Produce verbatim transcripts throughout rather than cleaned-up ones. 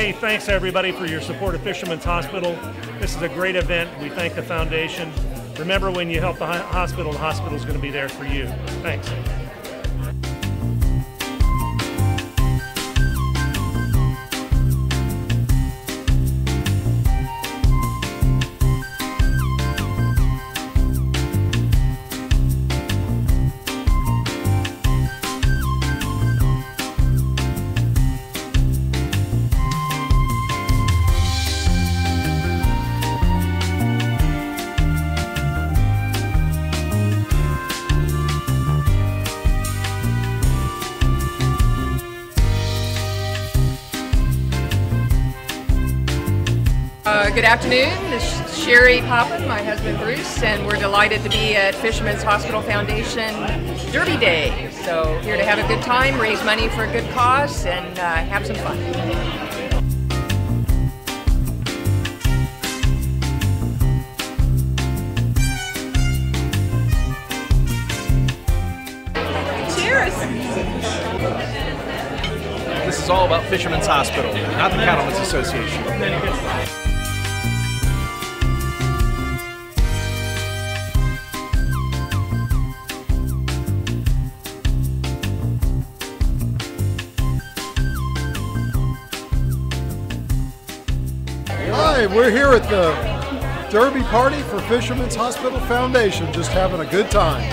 Hey, thanks everybody for your support of Fishermen's Hospital. This is a great event. We thank the foundation. Remember, when you help the hospital, the hospital is going to be there for you. Thanks. Uh, good afternoon. This is Sherry Poppin, my husband Bruce, and we're delighted to be at Fishermen's Hospital Foundation Derby Day. So here to have a good time, raise money for a good cause, and uh, have some fun. Cheers! This is all about Fishermen's Hospital, not the Cattlemen's Association. Hi, we're here at the Derby Party for Fishermen's Hospital Foundation, just having a good time.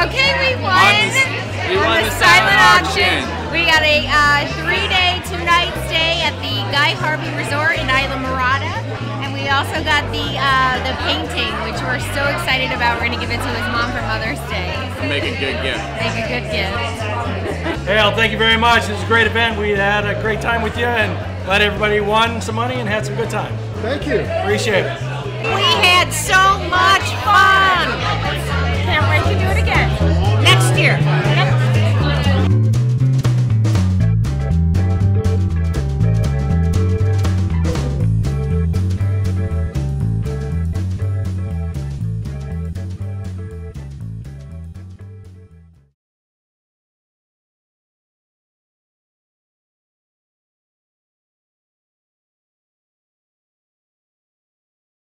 Okay, we won. We won the silent auction. We got a uh, three-day, two-night stay at the Guy Harvey Resort in Isla Morada, and we also got the uh, the painting, which we're so excited about. We're gonna give it to his mom for Mother's Day. Make a good gift. Make a good gift. Hey, well, thank you very much. This is a great event. We had a great time with you, and glad everybody won some money and had some good time. Thank you. Appreciate it. We had so much fun. Can't wait to do it again. Next year.